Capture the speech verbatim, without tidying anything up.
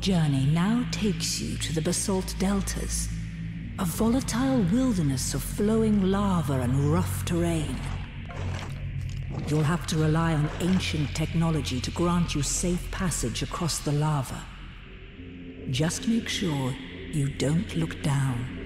journey now takes you to the basalt deltas, a volatile wilderness of flowing lava and rough terrain. You'll have to rely on ancient technology to grant you safe passage across the lava. Just make sure you don't look down.